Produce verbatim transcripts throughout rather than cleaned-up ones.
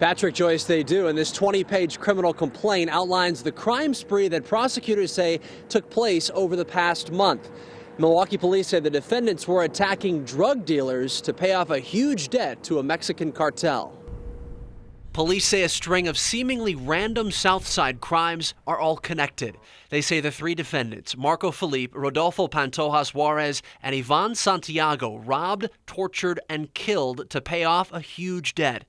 Patrick Joyce, they do, and this twenty-page criminal complaint outlines the crime spree that prosecutors say took place over the past month. Milwaukee police say the defendants were attacking drug dealers to pay off a huge debt to a Mexican cartel. Police say a string of seemingly random Southside crimes are all connected. They say the three defendants, Marco Felipe, Rodolfo Pantojas-Juarez, and Ivan Santiago, robbed, tortured, and killed to pay off a huge debt.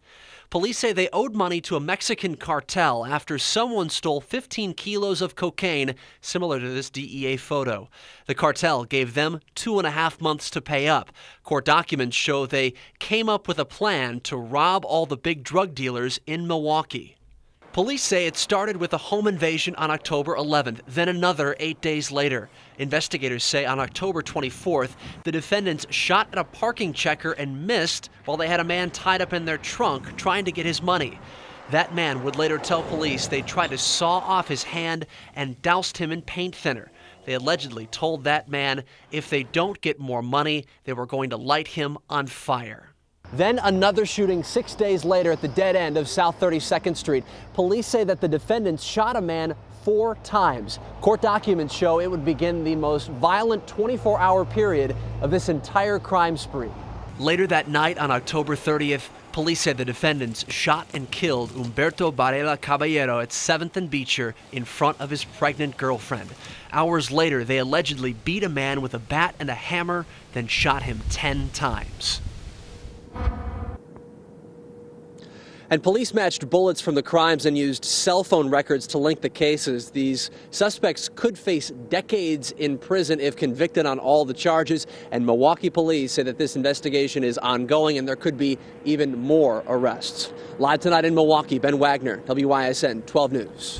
Police say they owed money to a Mexican cartel after someone stole fifteen kilos of cocaine, similar to this D E A photo. The cartel gave them two and a half months to pay up. Court documents show they came up with a plan to rob all the big drug dealers in Milwaukee. Police say it started with a home invasion on October eleventh, then another eight days later. Investigators say on October twenty-fourth, the defendants shot at a parking checker and missed while they had a man tied up in their trunk trying to get his money. That man would later tell police they tried to saw off his hand and doused him in paint thinner. They allegedly told that man if they don't get more money, they were going to light him on fire. Then another shooting six days later at the dead end of South thirty-second Street. Police say that the defendants shot a man four times. Court documents show it would begin the most violent twenty-four hour period of this entire crime spree. Later that night on October thirtieth, police said the defendants shot and killed Umberto Barrela Caballero at seventh and Beecher in front of his pregnant girlfriend. Hours later, they allegedly beat a man with a bat and a hammer, then shot him ten times. And police matched bullets from the crimes and used cell phone records to link the cases. These suspects could face decades in prison if convicted on all the charges. And Milwaukee police say that this investigation is ongoing and there could be even more arrests. Live tonight in Milwaukee, Ben Wagner, W I S N twelve News.